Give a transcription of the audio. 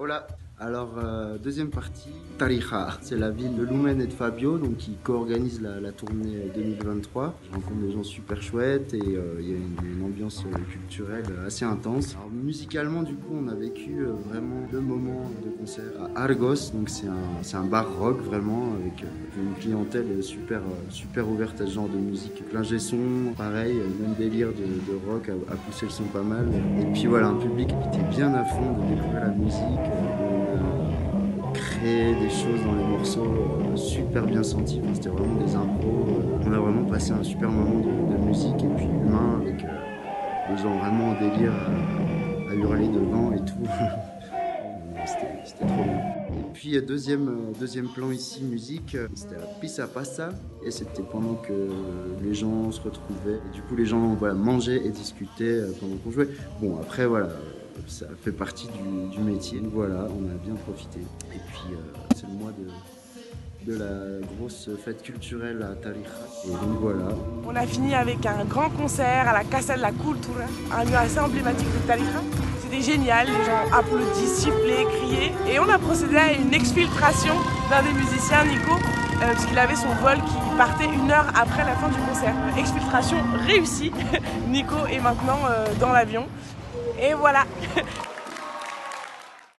Hola. Alors, deuxième partie, Tarija. C'est la ville de Lumen et de Fabio, donc, qui co-organise la tournée 2023. Je rencontre des gens super chouettes et il y a une ambiance culturelle assez intense. Alors, musicalement, du coup, on a vécu vraiment deux moments de concert à Argos. Donc, c'est un bar rock, vraiment, avec une clientèle super ouverte à ce genre de musique. Plingé son, pareil, même délire de rock, à pousser le son pas mal. Et puis voilà, un public qui était bien à fond de découvrir la musique. Créer des choses dans les morceaux super bien sentis, enfin, c'était vraiment des impros, on a vraiment passé un super moment de musique et puis humain avec les gens vraiment en délire à hurler devant et tout, c'était trop bien. Et puis deuxième plan ici, musique, c'était à Pisa Passa et c'était pendant que les gens se retrouvaient et du coup les gens voilà, mangeaient et discutaient pendant qu'on jouait. Bon après voilà, ça fait partie du métier, voilà, on a bien profité. Et puis c'est le mois de la grosse fête culturelle à Tarija, et donc voilà. On a fini avec un grand concert à la Casa de la Cultura, un lieu assez emblématique de Tarija. C'était génial, les gens applaudissent, sifflaient, criaient, et on a procédé à une exfiltration d'un des musiciens, Nico, parce qu'il avait son vol qui partait 1 heure après la fin du concert. Exfiltration réussie, Nico est maintenant dans l'avion. Et voilà.